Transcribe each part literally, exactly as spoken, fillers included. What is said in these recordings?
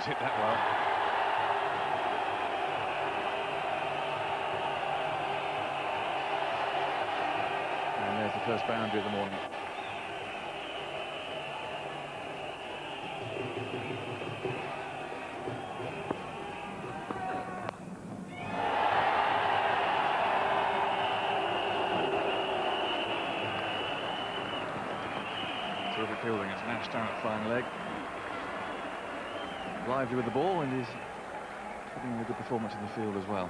was hit that well. And there's the first boundary of the morning. Terrific fielding. It's Nash down at flying leg. Lively with the ball, and he's putting in a good performance in the field as well.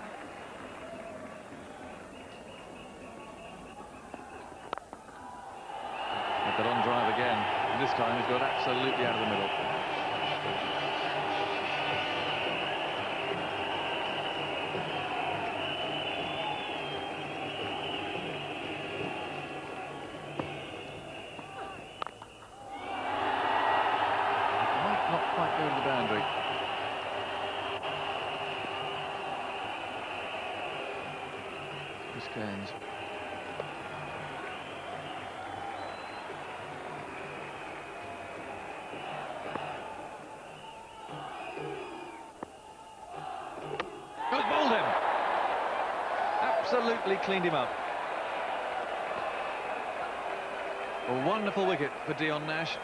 Had that on drive again, and this time he's got absolutely out of the middle. Chris Cairns. Good, bowled him. Absolutely cleaned him up. A wonderful wicket for Dion Nash.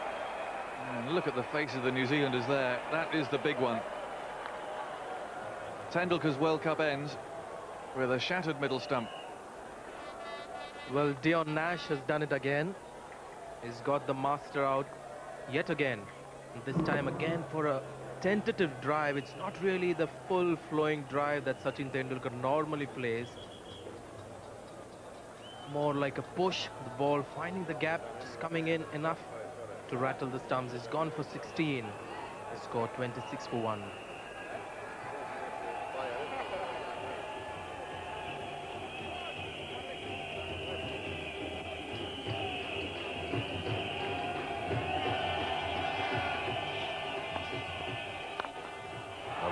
And look at the face of the New Zealanders there. That is the big one. Tendulkar's World Cup ends with a shattered middle stump. Well, Dion Nash has done it again. He's got the master out yet again. And this time again for a tentative drive. It's not really the full flowing drive that Sachin Tendulkar normally plays. More like a push, the ball finding the gap, just coming in enough to rattle the stumps. He's gone for sixteen. He scored twenty-six for one.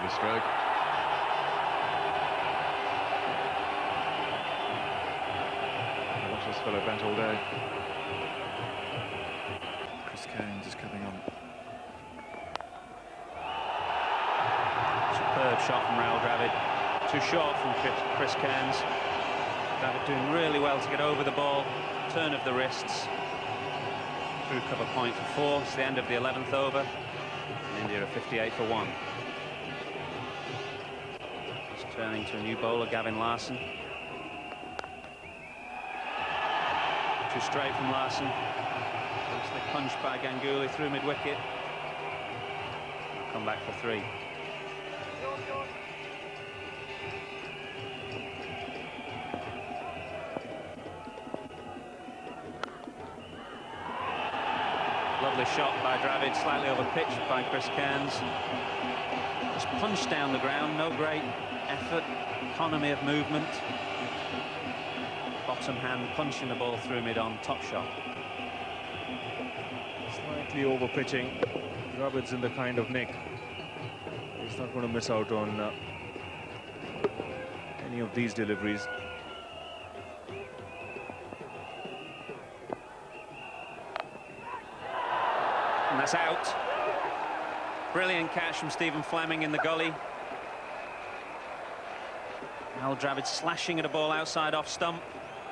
Stroke. I watch this fellow bat all day. Chris Cairns is coming on. Superb shot from Rahul Dravid. Too short from Chris Cairns. Dravid doing really well to get over the ball. Turn of the wrists. Through cover point for four. It's the end of the eleventh over. And India are fifty-eight for one. Turning to a new bowler, Gavin Larsen. Too straight from Larsen. Nicely punched by Ganguly through mid-wicket. Come back for three. Lovely shot by Dravid, slightly overpitched by Chris Cairns. Just punched down the ground, no great effort, economy of movement. Bottom hand punching the ball through mid on, top shot. Slightly over pitching. Dravid's in the kind of nick. He's not going to miss out on uh, any of these deliveries. And that's out. Brilliant catch from Stephen Fleming in the gully. Al Dravid slashing at a ball outside off stump,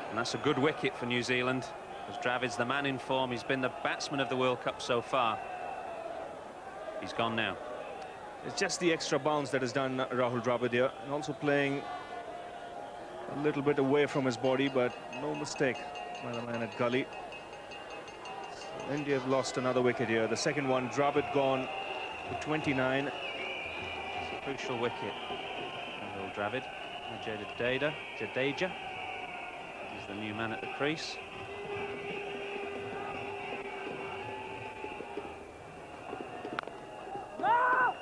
and that's a good wicket for New Zealand, as Dravid's the man in form. He's been the batsman of the World Cup so far. He's gone now. It's just the extra bounce that has done Rahul Dravid here, and also playing a little bit away from his body, but no mistake by the man at gully. So India have lost another wicket here, the second one. Dravid gone for twenty-nine. It's a crucial wicket. Rahul Dravid. Ajay Jadeja, Jadeja is the new man at the crease. No!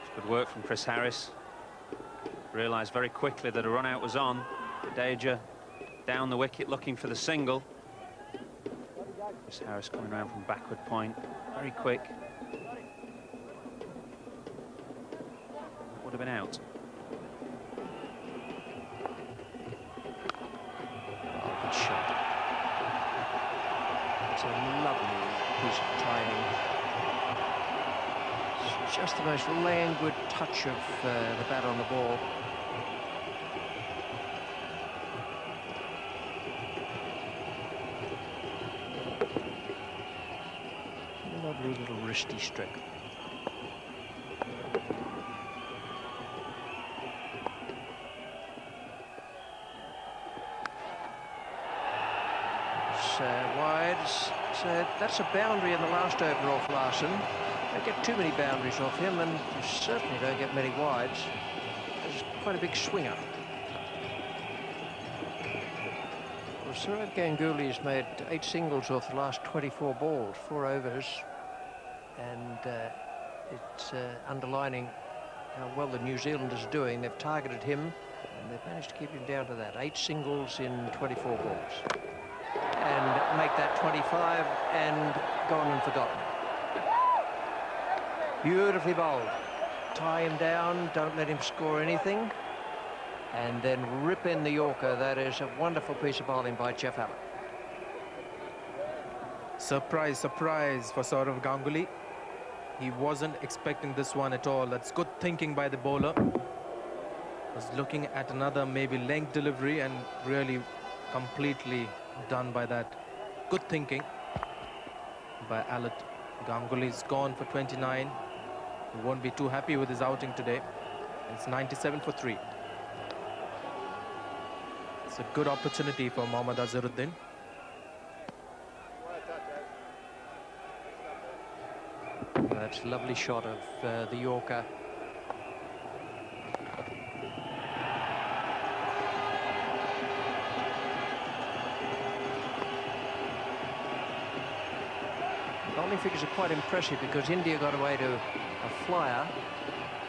It's good work from Chris Harris. Realised very quickly that a run out was on. Jadeja down the wicket looking for the single. Chris Harris coming around from backward point, very quick. Would have been out. Oh, good shot. It's a lovely his timing. It's just the most languid touch of uh, the bat on the ball. Lovely little wristy stroke. Uh, wides, so that's a boundary in the last over off Larsen. Don't get too many boundaries off him, and you certainly don't get many wides. He's quite a big swinger. Well, Sourav Ganguly has made eight singles off the last twenty-four balls, four overs, and uh, it's uh, underlining how well the New Zealanders are doing. They've targeted him, and they've managed to keep him down to that. Eight singles in twenty-four balls. And make that twenty-five and gone and forgotten. Beautifully bowled. Tie him down, don't let him score anything, and then rip in the Yorker. That is a wonderful piece of bowling by Geoff Allott. Surprise, surprise for Sourav Ganguly. He wasn't expecting this one at all. That's good thinking by the bowler. Was looking at another maybe length delivery and really completely done by that. Good thinking by Allott. Ganguly's gone for twenty-nine. He won't be too happy with his outing today. It's ninety-seven for three. It's a good opportunity for Mohammad Azharuddin. That's a lovely shot of uh, the Yorker. Bowling figures are quite impressive because India got away to a flyer,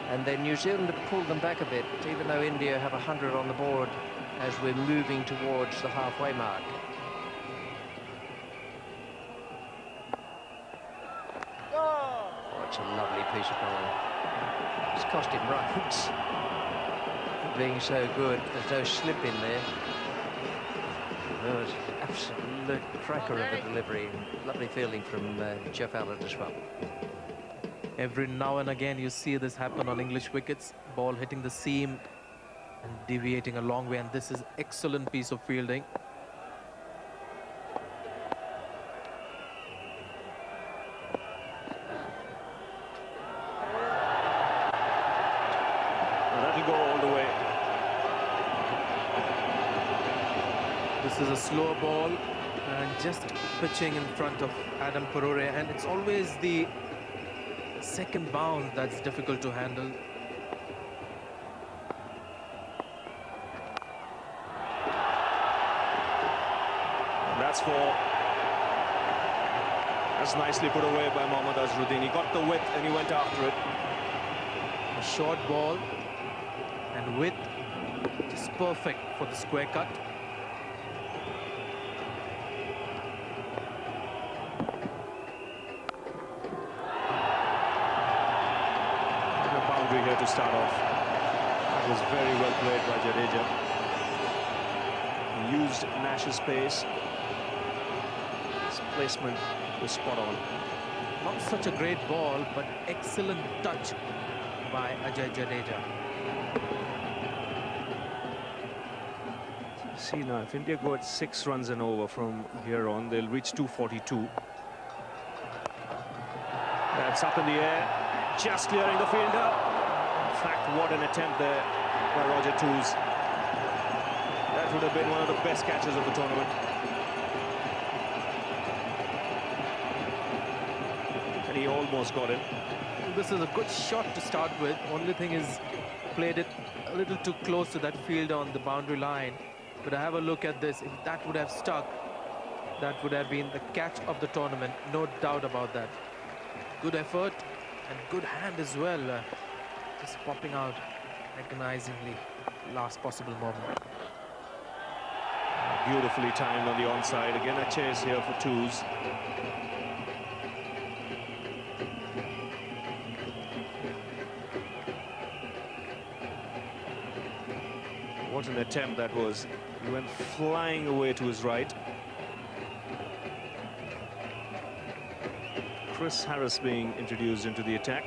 and then New Zealand pulled them back a bit, even though India have a hundred on the board as we're moving towards the halfway mark. Oh, it's a lovely piece of bowling. It's cost him runs. Being so good, there's no slip in there. That was an absolute cracker of a delivery. Lovely fielding from uh, Geoff Allott as well. Every now and again you see this happen on English wickets. Ball hitting the seam and deviating a long way, and this is excellent piece of fielding. This is a slow ball and just pitching in front of Adam Parore, and it's always the second bound that's difficult to handle. That's four. That's nicely put away by Mohammad Azharuddin. He got the width and he went after it. A short ball and width, just perfect for the square cut. Here to start off. That was very well played by Jadeja. He used Nash's pace. His placement was spot on. Not such a great ball, but excellent touch by Ajay Jadeja. See now, if India go at six runs and over from here on, they'll reach two forty-two. That's up in the air, just clearing the field up. In fact, what an attempt there by Roger Twose. That would have been one of the best catches of the tournament. And he almost got it. This is a good shot to start with. Only thing is, played it a little too close to that fielder on the boundary line. But have a look at this. If that would have stuck, that would have been the catch of the tournament. No doubt about that. Good effort and good hand as well. Just popping out agonizingly, last possible moment. Beautifully timed on the onside. Again, a chase here for Twose. What an attempt that was. He went flying away to his right. Chris Harris being introduced into the attack.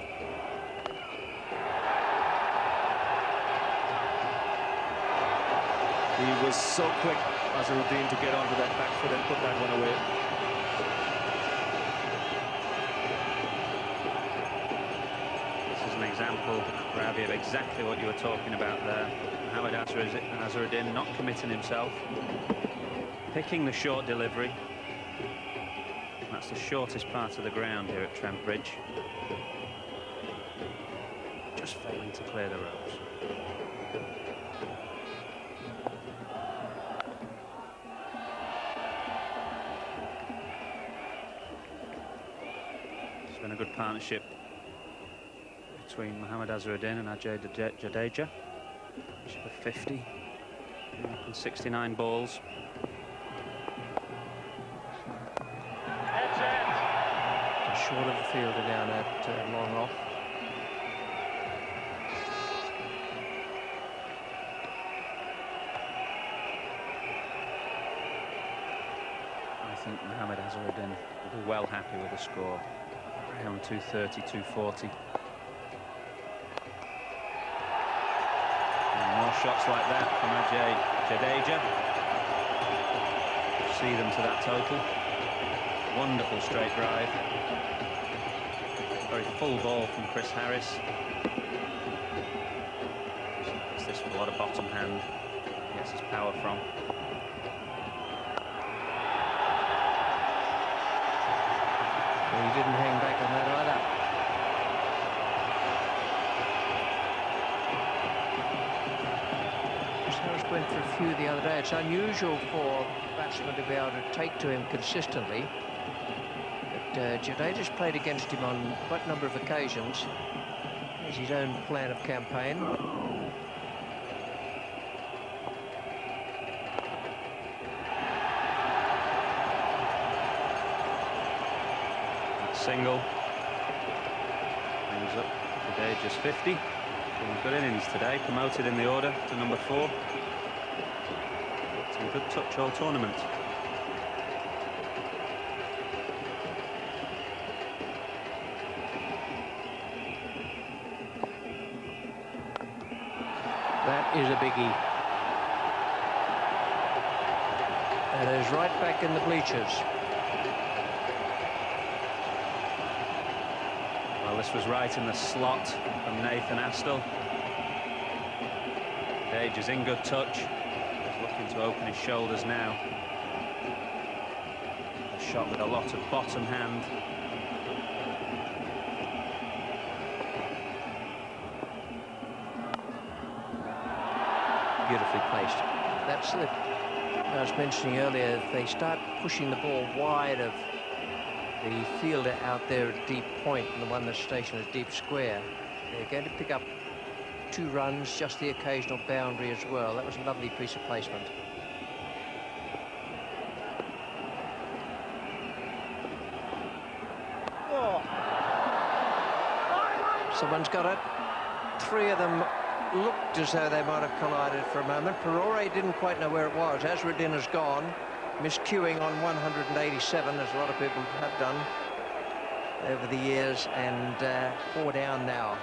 He was so quick, Azharuddin, to get onto that back foot and put that one away. Example, Ravi, of exactly what you were talking about there. Mohammad Azharuddin not committing himself, picking the short delivery. That's the shortest part of the ground here at Trent Bridge. Just failing to clear the ropes. It's been a good partnership between Mohammad Azharuddin and Ajay Jadeja. fifty and sixty-nine balls. Just short of the fielder down at uh, long off. I think Mohammad Azharuddin will be well happy with the score. Around two thirty, two forty. Shots like that from Ajay Jadeja. See them to that total. Wonderful straight drive. Very full ball from Chris Harris. Gets this with a lot of bottom hand. Gets his power from. Well, he didn't hang back on that either. Went for a few the other day. It's unusual for batsmen to be able to take to him consistently. But uh, Jadeja's played against him on quite a number of occasions. It's his own plan of campaign. That single brings up Jadeja's fifty. He's got innings today, promoted in the order to number four. A good touch all tournament. That is a biggie. And is right back in the bleachers. Well, this was right in the slot from Nathan Astle. Page is in good touch. Looking to open his shoulders now. A shot with a lot of bottom hand. Beautifully placed. That slip I was mentioning earlier, they start pushing the ball wide of the fielder out there at deep point and the one that's stationed at deep square. They're going to pick up two runs, just the occasional boundary as well. That was a lovely piece of placement. Oh. Someone's got it. Three of them looked as though they might have collided for a moment. Parore didn't quite know where it was. Azharuddin has gone, miscuing on one hundred eighty-seven, as a lot of people have done over the years, and uh, four down now.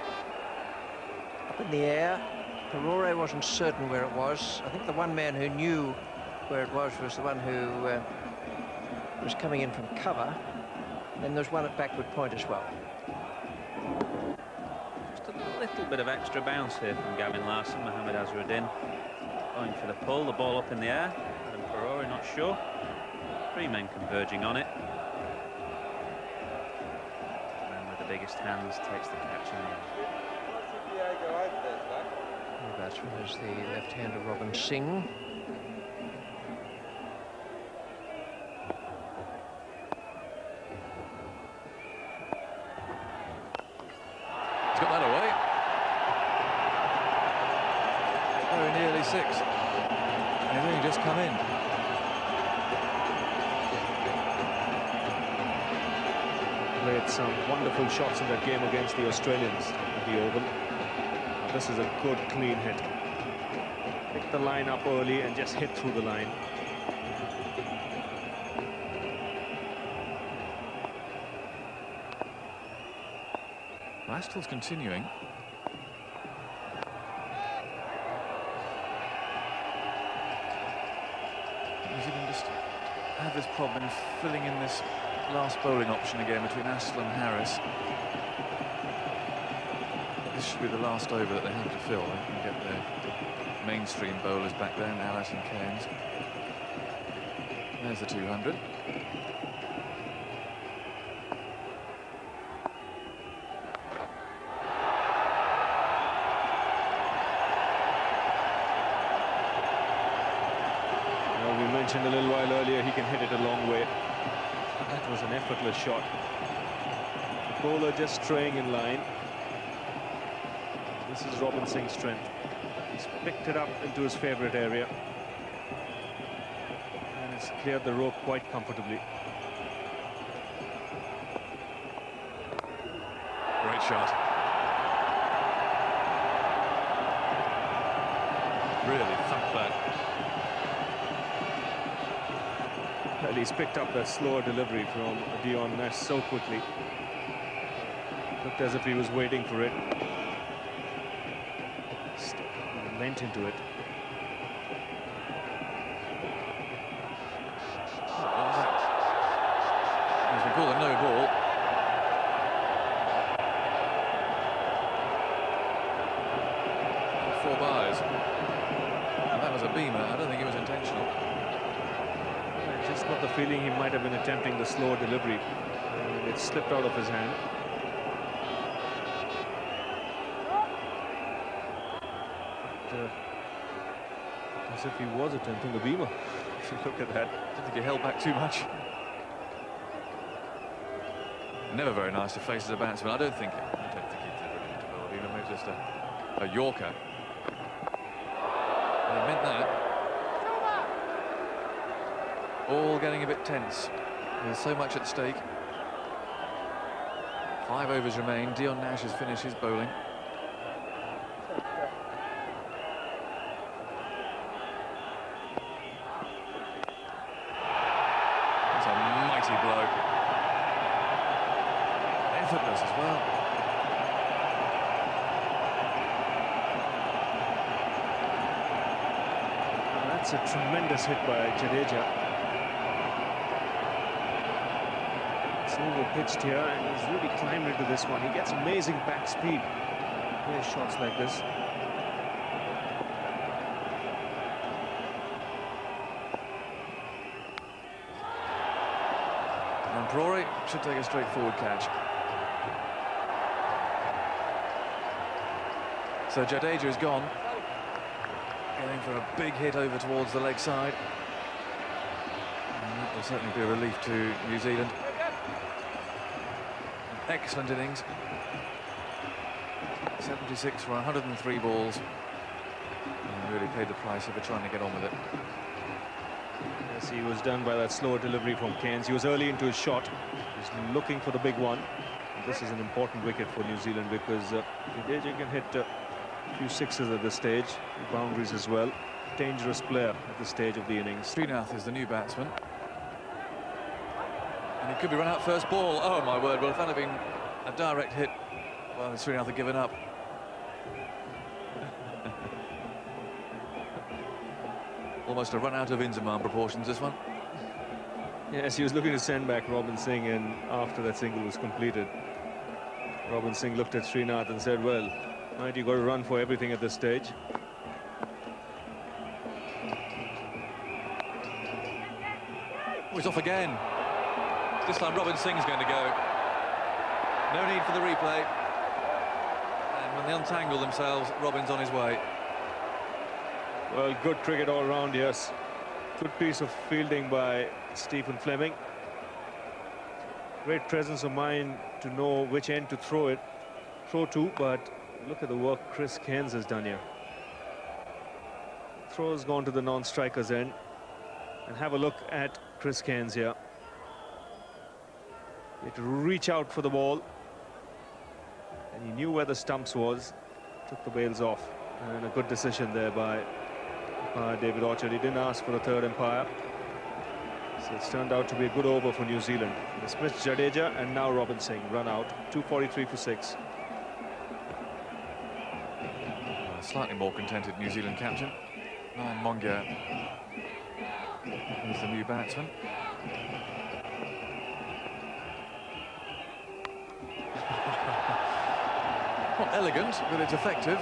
Up in the air, Parore wasn't certain where it was. I think the one man who knew where it was was the one who uh, was coming in from cover. And then there's one at backward point as well. Just a little bit of extra bounce here from Gavin Larsen. Mohammad Azharuddin going for the pull, the ball up in the air. Adam Parore not sure. Three men converging on it. The man with the biggest hands takes the catch in the air. The batsman is the left-hander Robin Singh. He's got that away. Very nearly six. He's only just come in. Played some wonderful shots in that game against the Australians at the Oval. This is a good, clean hit. Pick the line up early and just hit through the line. Astle's continuing. New Zealand just have this problem of filling in this last bowling option again between Astle and Harris. This should be the last over that they have to fill. They can get their mainstream bowlers back there, now Allott and Cairns. There's the two hundred. A little while earlier, he can hit it a long way. That was an effortless shot. The bowler just straying in line. This is Robin Singh's strength. He's picked it up into his favourite area. And it's cleared the rope quite comfortably. Great shot. Really thumped back. Well, he's picked up that slower delivery from Dion Nash so quickly. Looked as if he was waiting for it. Leant into it. As we call it, no ball. Four byes. And that was a beamer. I don't think it was intentional. Just got the feeling he might have been attempting the slow delivery, and it slipped out of his hand. But, uh, as if he was attempting the beamer. If you look at that, I don't think he held back too much. Never very nice to face as a batsman. I don't think. I don't think he deliberately hit the ball. Even if it was just a, a Yorker. They meant that. All getting a bit tense. There's so much at stake. Five overs remain. Dion Nash has finished his bowling. That's a mighty blow. Effortless as well. That's a tremendous hit by Jadeja. Pitched here, and he's really climbed into this one. He gets amazing back speed. There's shots like this. And Parore should take a straightforward catch. So Jadeja is gone. Going for a big hit over towards the leg side. And that will certainly be a relief to New Zealand. Excellent innings. seventy-six for one hundred and three balls. And really paid the price for trying to get on with it. Yes, he was done by that slower delivery from Cairns. He was early into his shot. He's looking for the big one. And this is an important wicket for New Zealand because uh, Jadeja can hit uh, a few sixes at this stage, boundaries as well. Dangerous player at this stage of the innings. Srinath is the new batsman. And he could be run out first ball. Oh, my word. Well, if that had been a direct hit, well, Srinath had given up. Almost a run out of Inzaman proportions, this one. Yes, he was looking to send back Robin Singh, and after that single was completed, Robin Singh looked at Srinath and said, well, mate, you've got to run for everything at this stage. Oh, he's off again. This time Robin Singh's going to go. No need for the replay. And when they untangle themselves, Robin's on his way. Well, good cricket all round, yes. Good piece of fielding by Stephen Fleming. Great presence of mind to know which end to throw it. Throw to, but look at the work Chris Cairns has done here. Throw's gone to the non-striker's end. And have a look at Chris Cairns here. He had to reach out for the ball, and he knew where the stumps was, took the bails off, and a good decision there by, by David Orchard. He didn't ask for a third umpire, so it's turned out to be a good over for New Zealand. Dismissed Jadeja, and now Robin Singh, run out, two forty-three for six. A slightly more contented New Zealand captain. Nayan Mongia is the new batsman. Not elegant, but it's effective.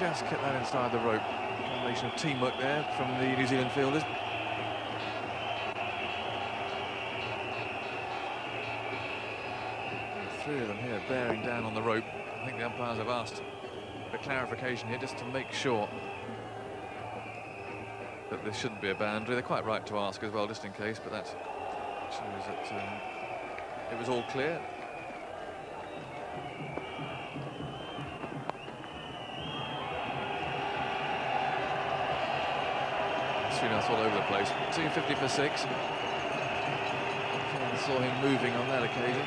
Just kept that inside the rope. A combination of teamwork there from the New Zealand fielders. Three of them here bearing down on the rope. I think the umpires have asked for clarification here just to make sure that there shouldn't be a boundary. They're quite right to ask as well, just in case, but that shows that um, it was all clear. Srinath all over the place. two fifty for six. I saw him moving on that occasion.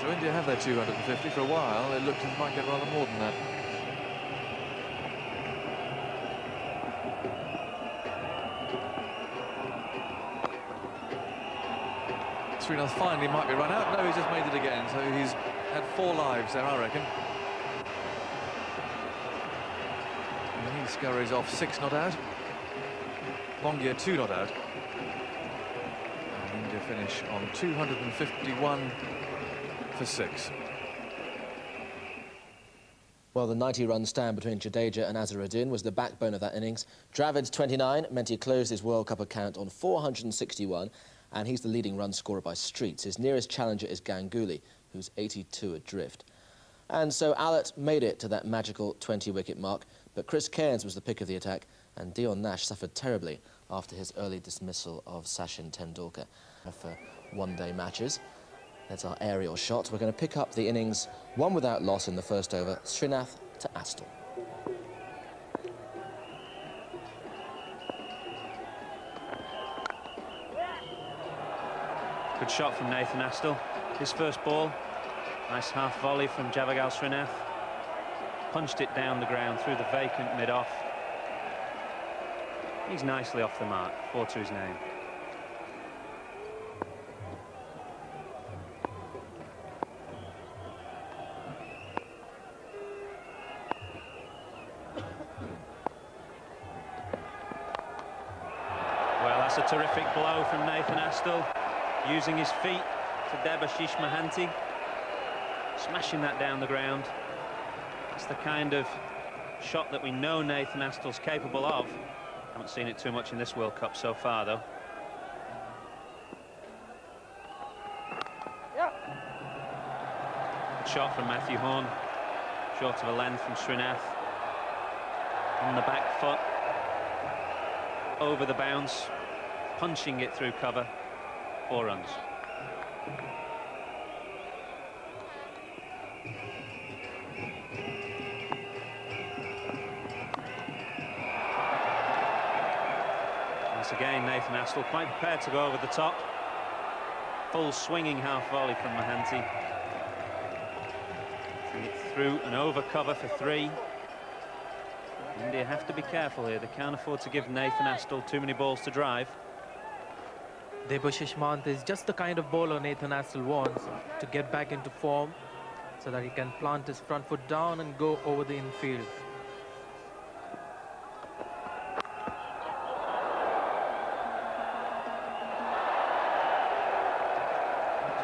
So India have their two hundred fifty for a while. It looked it might get rather more than that. Srinath finally might be run out. No, he's just made it again, so he's had four lives there, I reckon. And he scurries off six not out. Mongia two not out. And India finish on two fifty-one for six. Well, the ninety-run stand between Jadeja and Azharuddin was the backbone of that innings. Dravid's twenty-nine meant he closed his World Cup account on four hundred sixty-one. And he's the leading run scorer by streets. His nearest challenger is Ganguly, who's eighty-two adrift. And so Allott made it to that magical twenty-wicket mark, but Chris Cairns was the pick of the attack, and Dion Nash suffered terribly after his early dismissal of Sachin Tendulkar for one-day matches. That's our aerial shot. We're going to pick up the innings, one without loss in the first over, Srinath to Astle. Good shot from Nathan Astle. His first ball, nice half volley from Javagal Srinath. Punched it down the ground through the vacant mid-off. He's nicely off the mark, four to his name. Well, that's a terrific blow from Nathan Astle. Using his feet to Debashish Mohanty, smashing that down the ground. That's the kind of shot that we know Nathan Astle's capable of. Haven't seen it too much in this World Cup so far, though. Yeah. Good shot from Matthew Horn, short of a length from Srinath. On the back foot, over the bounce, punching it through cover. Four runs. Once again, Nathan Astle quite prepared to go over the top. Full swinging half volley from Mohanty. Through and over cover for three. India have to be careful here. They can't afford to give Nathan Astle too many balls to drive. Debashish Mohanty is just the kind of bowler Nathan Astle wants to get back into form so that he can plant his front foot down and go over the infield.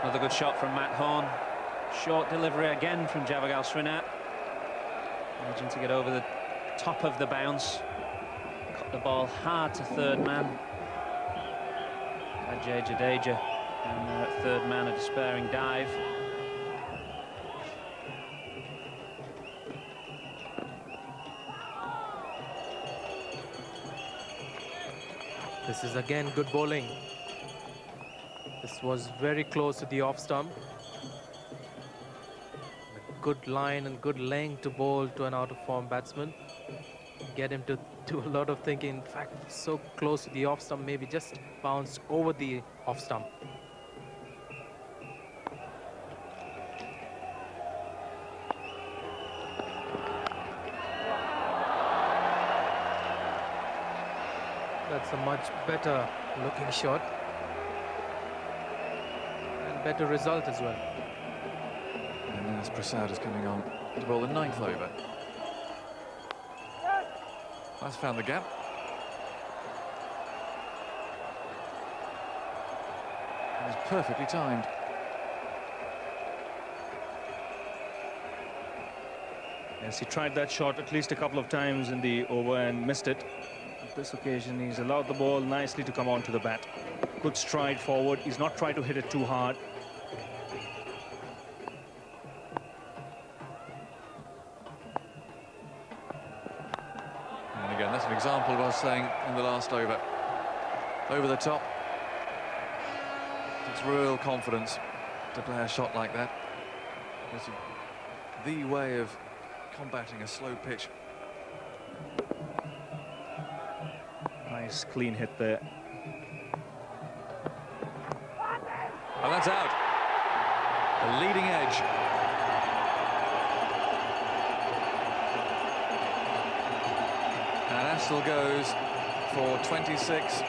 Another good shot from Matt Horn. Short delivery again from Javagal Srinath. Managing to get over the top of the bounce. Cut the ball hard to third man. Ajay Jadeja and uh, third man, a despairing dive. This is again good bowling. This was very close to the off stump. A good line and good length to bowl to an out of form batsman. Get him to do a lot of thinking. In fact, so close to the off stump, maybe just bounce over the off stump. That's a much better looking shot and better result as well. as Prasad is coming on to bowl the ninth over. That's found the gap. It was perfectly timed. Yes, he tried that shot at least a couple of times in the over and missed it. On this occasion, he's allowed the ball nicely to come on to the bat. Good stride forward. He's not tried to hit it too hard. And again, that's an example of us saying in the last over. Over the top. It's real confidence to play a shot like that. It's the way of combating a slow pitch. Nice clean hit there. And that's out. A leading edge. And Astle goes for twenty-six.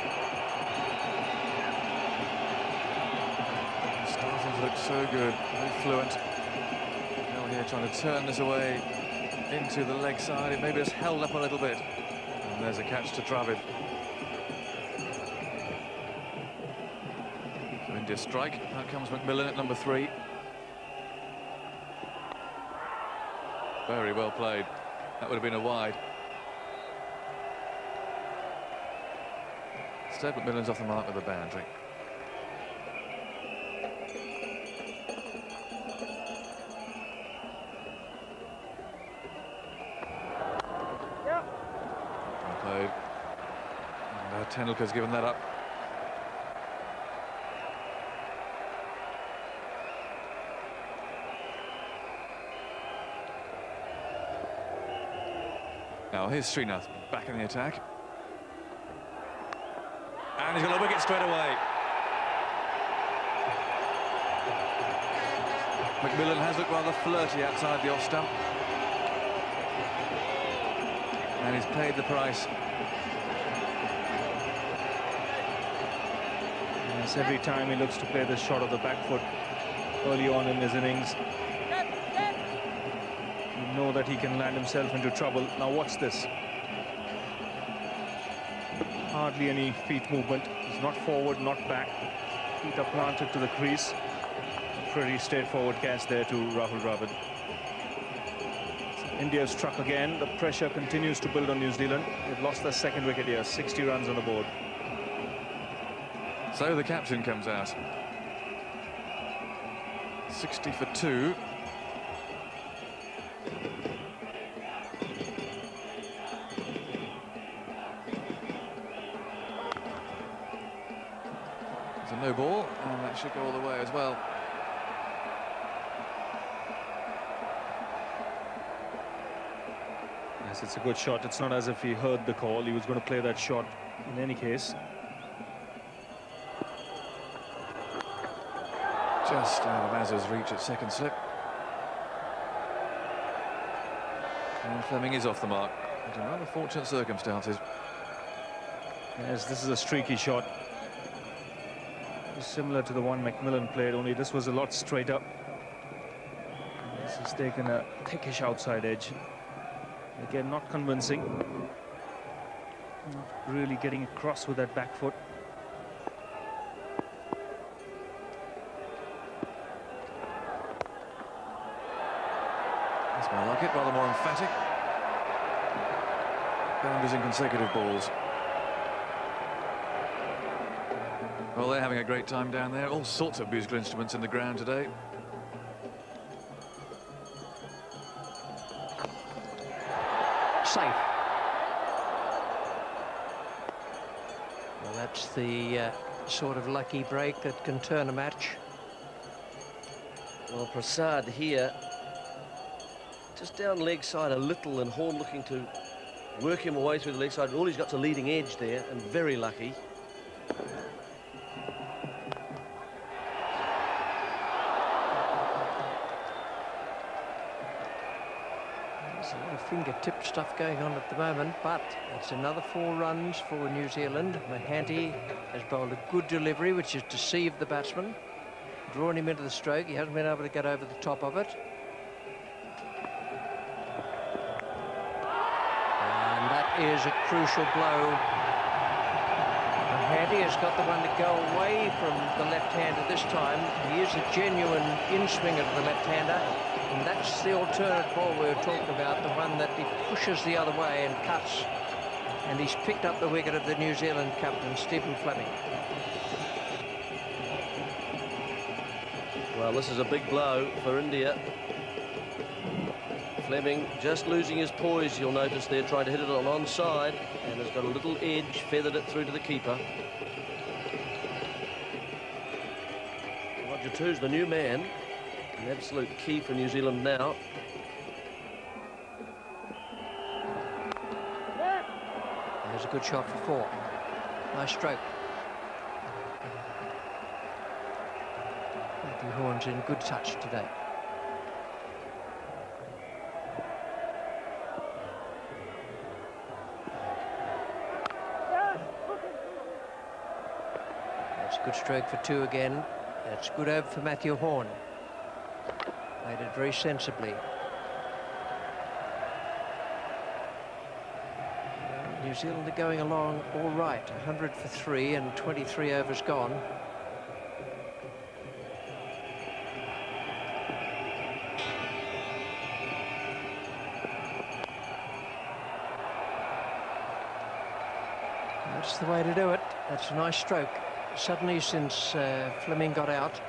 Starting to look so good, very fluent. Now here trying to turn this away into the leg side. It maybe just held up a little bit. And there's a catch to Dravid. So India strike. Out comes McMillan at number three. Very well played. That would have been a wide. Instead, McMillan's off the mark with the boundary. Tendulkar's given that up. Now here's Srinath back in the attack. And he's got a wicket straight away. McMillan has looked rather flirty outside the off stump. And he's paid the price. Every time he looks to play the shot of the back foot early on in his innings, you know that he can land himself into trouble. Now watch this. Hardly any feet movement. He's not forward, not back. Feet are planted to the crease. Pretty straightforward catch there to Rahul Dravid. India struck again. The pressure continues to build on New Zealand. They've lost their second wicket here. sixty runs on the board. So the captain comes out. sixty for two. It's a no ball, and that should go all the way as well. Yes, it's a good shot. It's not as if he heard the call. He was going to play that shot in any case. Just out of Azha's reach at second slip. And Fleming is off the mark. Under rather fortunate circumstances. Yes, this is a streaky shot. It's similar to the one McMillan played, only this was a lot straighter. This has taken a thickish outside edge. Again, not convincing. Not really getting across with that back foot. I like it, rather more emphatic. Boundaries in consecutive balls. Well, they're having a great time down there. All sorts of musical instruments in the ground today. Safe. Well, that's the uh, sort of lucky break that can turn a match. Well, Prasad here. Just down leg side a little, and Horn looking to work him away through the leg side. All he's got's a leading edge there, and very lucky. There's a lot of fingertip stuff going on at the moment, but it's another four runs for New Zealand. Mohanty has bowled a good delivery, which has deceived the batsman, drawn him into the stroke. He hasn't been able to get over the top of it. is a crucial blow. Mohanty has got the one to go away from the left-hander this time. He is a genuine in-swinger to the left-hander, and that's the alternate ball we were talking about, the one that he pushes the other way and cuts. And he's picked up the wicket of the New Zealand captain, Stephen Fleming. Well, this is a big blow for India. Fleming just losing his poise, you'll notice there, trying to hit it on onside, and has got a little edge, feathered it through to the keeper. Roger Twose, the new man, an absolute key for New Zealand now. There's a good shot for four. Nice stroke. Matthew Horne's in good touch today. That's a good stroke for two again. That's a good over for Matthew Horne. Made it very sensibly. New Zealand are going along all right, one hundred for three and twenty-three overs gone. That's the way to do it. That's a nice stroke. Suddenly, since uh, Fleming got out,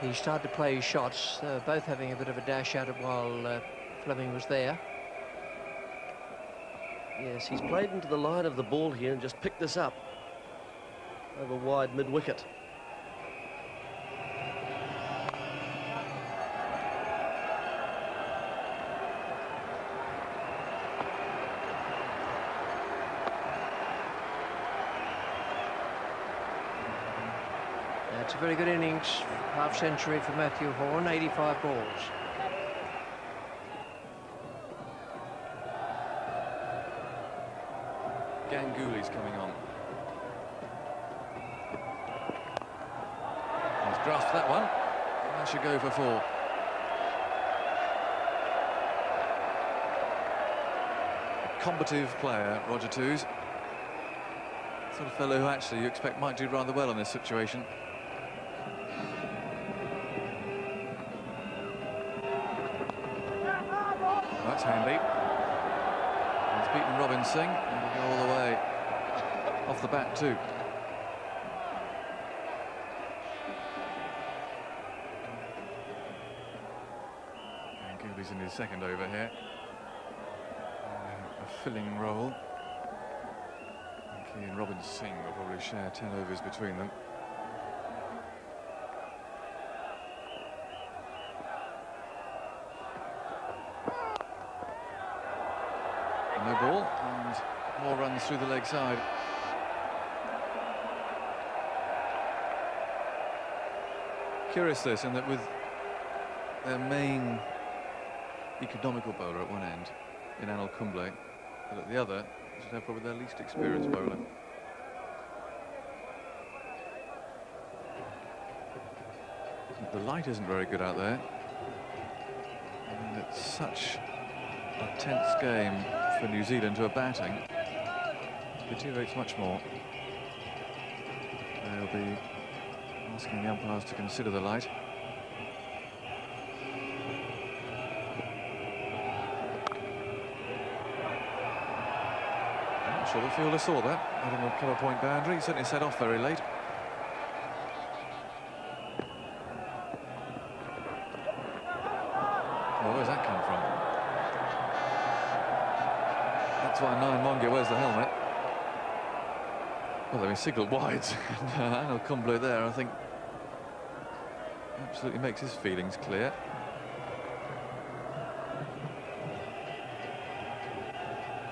he started to play his shots. They were both having a bit of a dash at it while uh, Fleming was there. Yes, he's played into the line of the ball here and just picked this up over wide mid-wicket. That's a very good innings, half century for Matthew Horne, eighty-five balls. Ganguly's coming on. He's grasped that one. That should go for four. A combative player, Roger Twose. Sort of fellow who actually you expect might do rather well in this situation. That's handy. He's beaten Robin Singh and will go all the way off the bat too. And Ganguly's in his second over here. Uh, a filling role. He and Robin Singh will probably share ten overs between them. No ball, and more runs through the leg side. Curious this, in that with their main economical bowler at one end, in Anil Kumble, but at the other, they should have probably their least experienced bowler. The light isn't very good out there, and it's such a tense game for New Zealand who are batting. It deteriorates much more. They'll be asking the umpires to consider the light. I'm not sure the fielder saw that. I don't know if cover point boundary. He certainly set off very late. Well, where's that come from? That's why Nayan Mongia wears the helmet. Well, they were signalled wides. Anil Kumble there, I think, absolutely makes his feelings clear.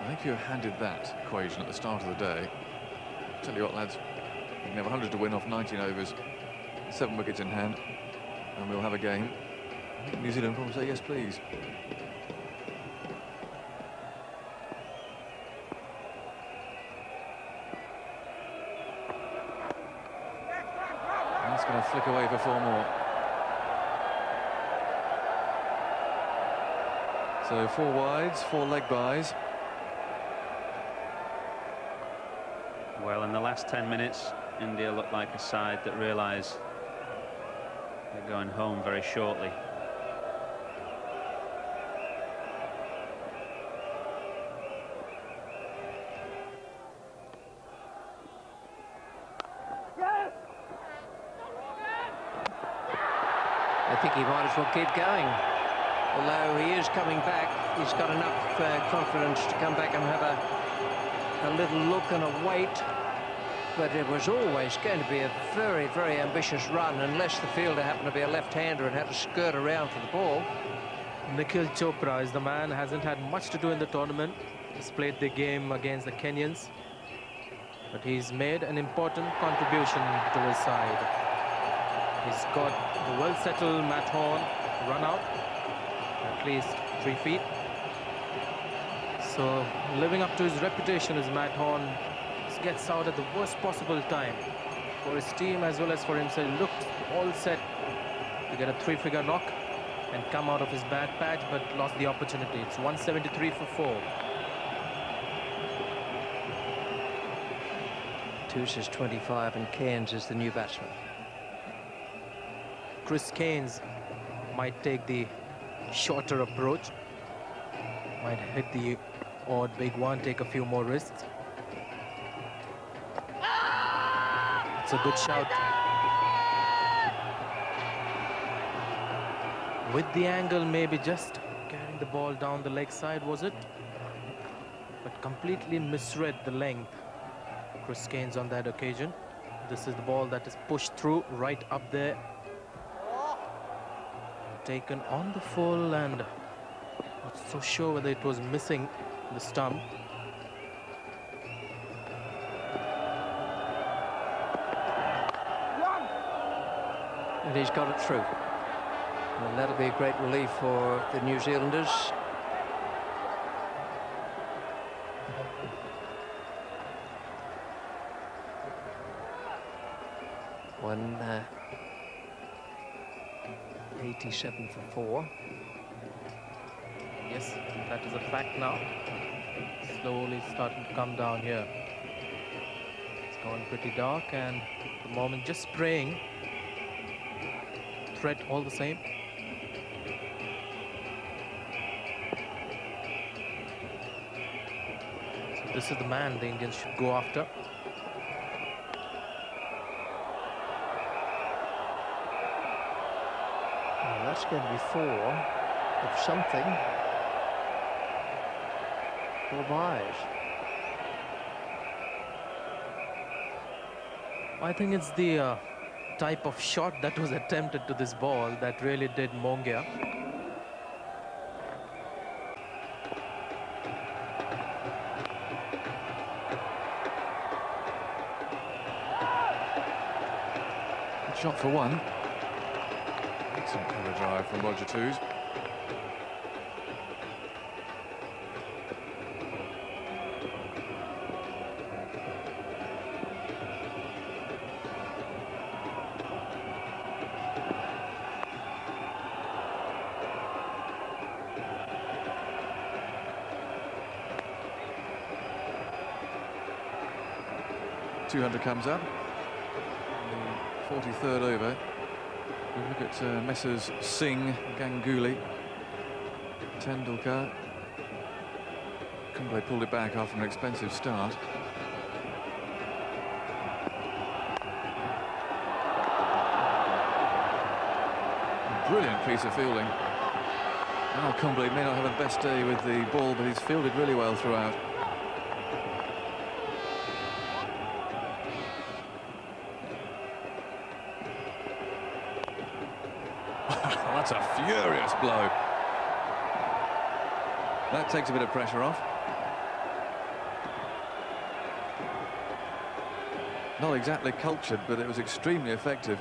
I think if you handed that equation at the start of the day, I'll tell you what, lads, we can have a hundred to win off nineteen overs, seven wickets in hand, and we'll have a game. I think New Zealand will probably say yes, please. Going to flick away for four more. So four wides, four leg buys. Well, in the last ten minutes, India looked like a side that realised they're going home very shortly. I think he might as well keep going. Although he is coming back, he's got enough uh, confidence to come back and have a, a little look and a wait. But it was always going to be a very, very ambitious run unless the fielder happened to be a left-hander and had to skirt around for the ball. Nikhil Chopra is the man, hasn't had much to do in the tournament. He's played the game against the Kenyans. But he's made an important contribution to his side. He's got the well-settled Matt Horne run out, at least three feet. So living up to his reputation as Matt Horne, gets out at the worst possible time. For his team as well as for himself, looked all set to get a three-figure knock and come out of his bad patch, but lost the opportunity. It's one seventy-three for four. Twose is twenty-five and Cairns is the new batsman. Chris Cairns might take the shorter approach, might hit the odd big one, take a few more risks. Ah! It's a good shout. With the angle, maybe just carrying the ball down the leg side, was it? But completely misread the length. Chris Cairns on that occasion. This is the ball that is pushed through right up there. Taken on the full, and not so sure whether it was missing the stump. And he's got it through. And that'll be a great relief for the New Zealanders. One. Uh, eighty-seven for four. Yes, that is a fact now. Slowly starting to come down here. It's gone pretty dark, and at the moment just spraying. Threat all the same. So this is the man the Indians should go after. That's going to be four of something. Four buys. I think it's the uh, type of shot that was attempted to this ball that really did Mongia. Good shot for one. Some kind of drive from Roger Twose. two hundred comes up. forty-third over. We look at uh, Messrs Singh, Ganguly, Tendulkar. Kumble pulled it back after an expensive start. A brilliant piece of fielding. Now Kumble may not have the best day with the ball, but he's fielded really well throughout. That's a furious blow. That takes a bit of pressure off. Not exactly cultured, but it was extremely effective.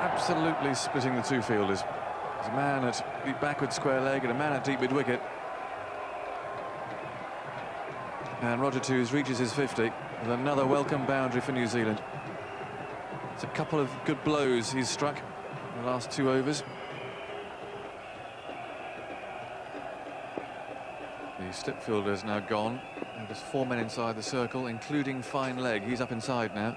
Absolutely splitting the two fielders. There's a man at the backward square leg and a man at deep mid wicket. And Roger Twose reaches his fifty with another welcome boundary for New Zealand. It's a couple of good blows he's struck. in the last two overs. The slip fielder is now gone. And there's four men inside the circle, including Fine Leg. He's up inside now.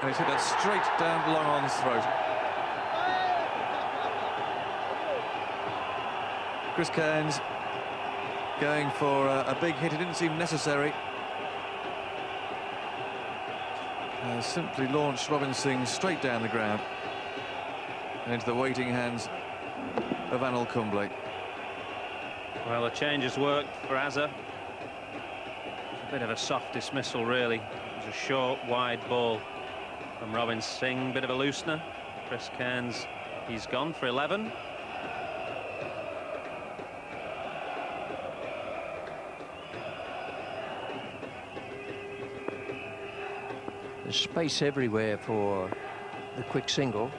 And he's hit that straight down long on his throat. Chris Cairns going for uh, a big hit. It didn't seem necessary. Uh, simply launched Robin Singh straight down the ground and into the waiting hands of Anil Kumble. Well, the change has worked for Azhar. A bit of a soft dismissal, really. It was a short, wide ball from Robin Singh. Bit of a loosener. Chris Cairns, he's gone for eleven. There's space everywhere for the quick single.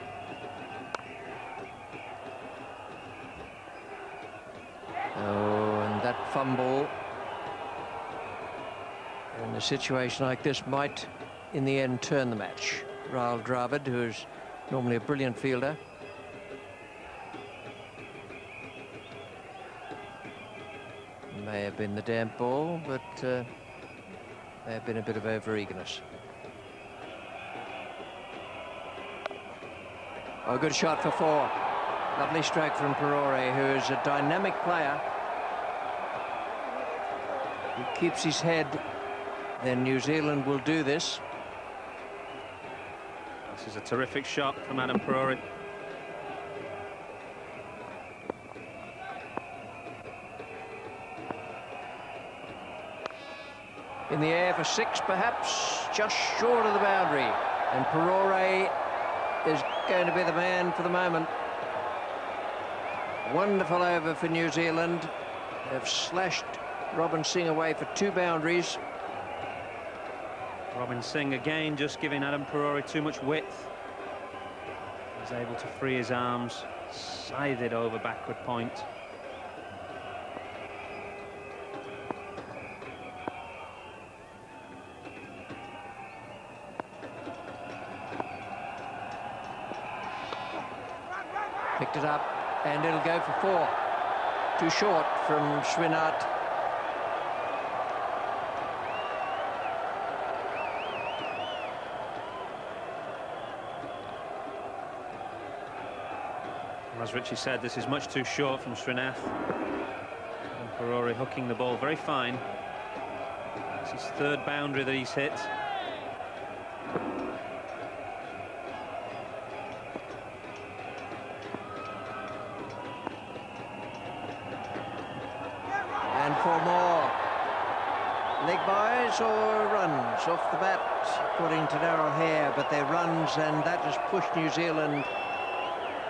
Oh, and that fumble. And a situation like this might, in the end, turn the match. Rahul Dravid, who's normally a brilliant fielder. May have been the damp ball, but uh, may have been a bit of over-eagerness. Oh, good shot for four. Lovely strike from Parore, who is a dynamic player. He keeps his head. Then New Zealand will do this. This is a terrific shot from Adam Parore. In the air for six, perhaps just short of the boundary, and Parore is going to be the man for the moment. Wonderful over for New Zealand. They've slashed Robin Singh away for two boundaries. Robin Singh again just giving Adam Parore too much width. He's able to free his arms, scythed over backward point. Picked it up, and it'll go for four. Too short from Srinath. As Richie said, this is much too short from Srinath. And Parore hooking the ball very fine. It's his third boundary that he's hit. Off the bat, according to Darrell Hare, but their runs, and that has pushed New Zealand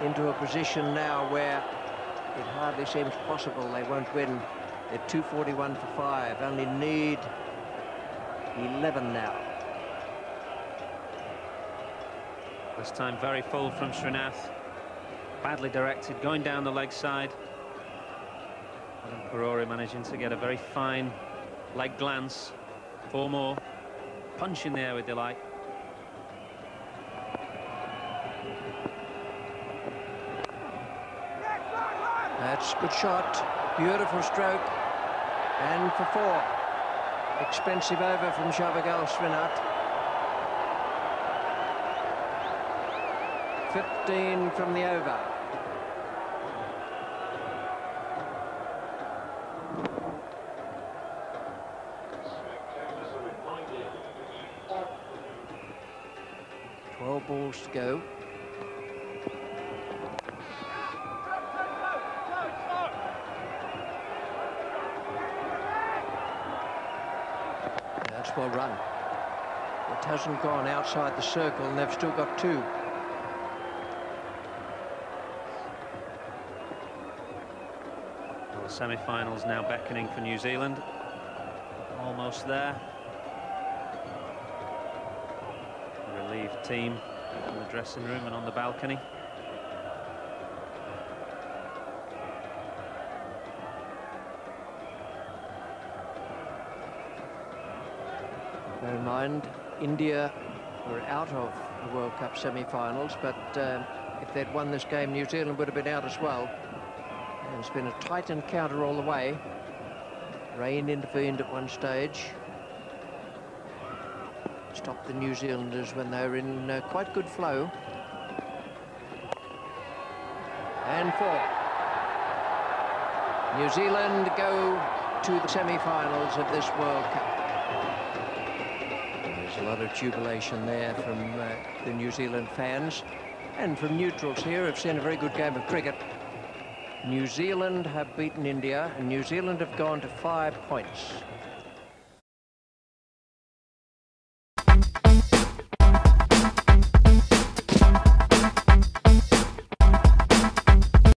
into a position now where it hardly seems possible they won't win. They're two forty-one for five, only need eleven now. This time very full from Srinath, badly directed, going down the leg side. And Parore managing to get a very fine leg glance. Four more. Punch in there with delight. That's a good shot. Beautiful stroke. And for four. Expensive over from Javagal Srinath. fifteen from the over. Balls to go. That's well run. It hasn't gone outside the circle, and they've still got two. Well, the semi-finals now beckoning for New Zealand. Almost there. The relieved team in the dressing room and on the balcony. Bear in mind, India were out of the World Cup semi-finals, but um, if they'd won this game, New Zealand would have been out as well. And it's been a tight encounter all the way. Rain intervened at one stage, stopped the New Zealanders when they were in uh, quite good flow. And four. New Zealand go to the semi-finals of this World Cup. There's a lot of jubilation there from uh, the New Zealand fans, and from neutrals here have seen a very good game of cricket. New Zealand have beaten India, and New Zealand have gone to five points.